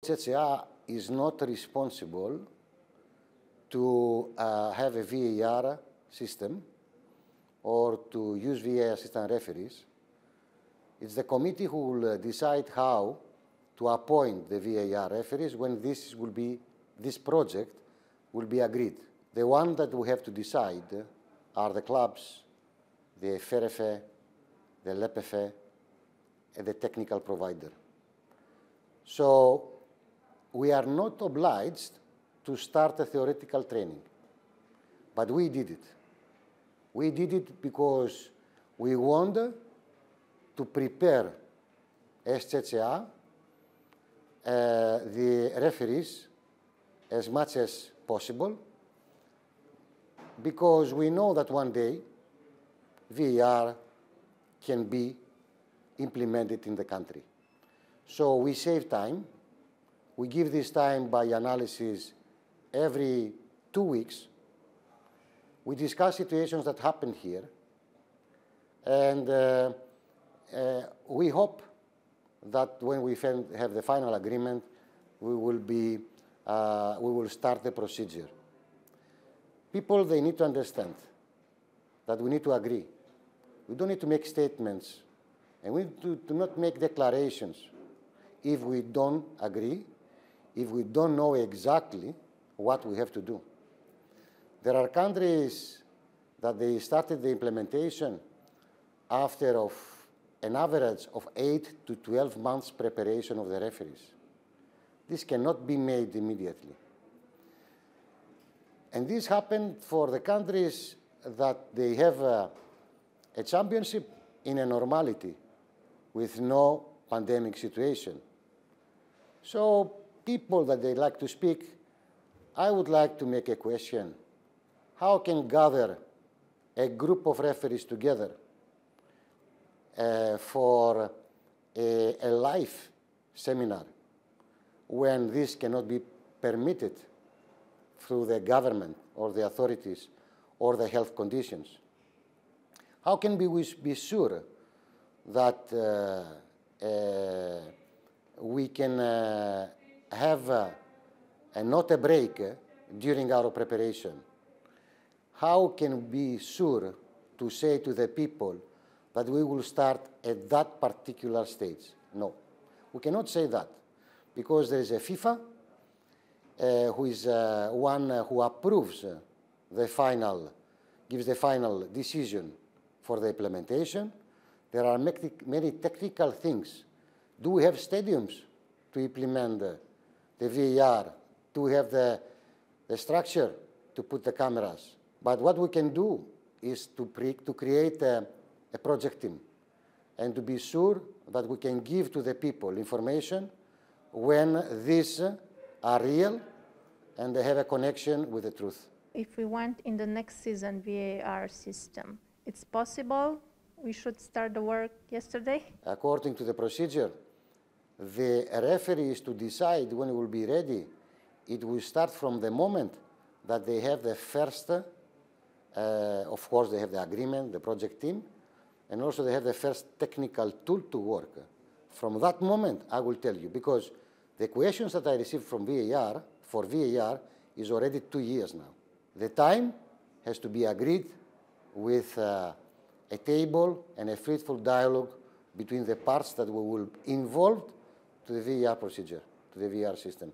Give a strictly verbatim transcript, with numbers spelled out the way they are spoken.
C C A is not responsible to uh, have a V A R system or to use V A R assistant referees. It's the committee who will uh, decide how to appoint the V A R referees when this will be this project will be agreed. The one that we have to decide are the clubs, the F R F, the L P F, and the technical provider. So we are not obliged to start a theoretical training, but we did it. We did it because we wanted to prepare as C C A uh, the referees as much as possible, because we know that one day V A R can be implemented in the country. So we save time. We give this time by analysis every two weeks. We discuss situations that happen here. And uh, uh, we hope that when we have the final agreement, we will, be, uh, we will start the procedure. People, they need to understand that we need to agree. We don't need to make statements. And we do, do not make declarations if we don't agree, if we don't know exactly what we have to do. There are countries that they started the implementation after of an average of eight to twelve months preparation of the referees. This cannot be made immediately. And this happened for the countries that they have a, a championship in a normality with no pandemic situation. So people that they like to speak, I would like to make a question. How can gather a group of referees together uh, for a, a live seminar when this cannot be permitted through the government or the authorities or the health conditions? How can we be sure that uh, uh, we can uh, have uh, a, not a break uh, during our preparation? How can we be sure to say to the people that we will start at that particular stage? No, we cannot say that, because there is a FIFA uh, who is uh, one who approves the final, gives the final decision for the implementation. There are many technical things. Do we have stadiums to implement the, the V A R? Do we have the, the structure to put the cameras? But what we can do is to, pre to create a, a project team and to be sure that we can give to the people information when these are real and they have a connection with the truth. If we want in the next season V A R system, it's possible. We should start the work yesterday. According to the procedure, the referee is to decide when it will be ready. It will start from the moment that they have the first, uh, of course, they have the agreement, the project team, and also they have the first technical tool to work. From that moment, I will tell you, because the questions that I received from V A R, for V A R, is already two years now. The time has to be agreed with uh, a table and a fruitful dialogue between the parts that we will involve to the V A R procedure, to the V A R system.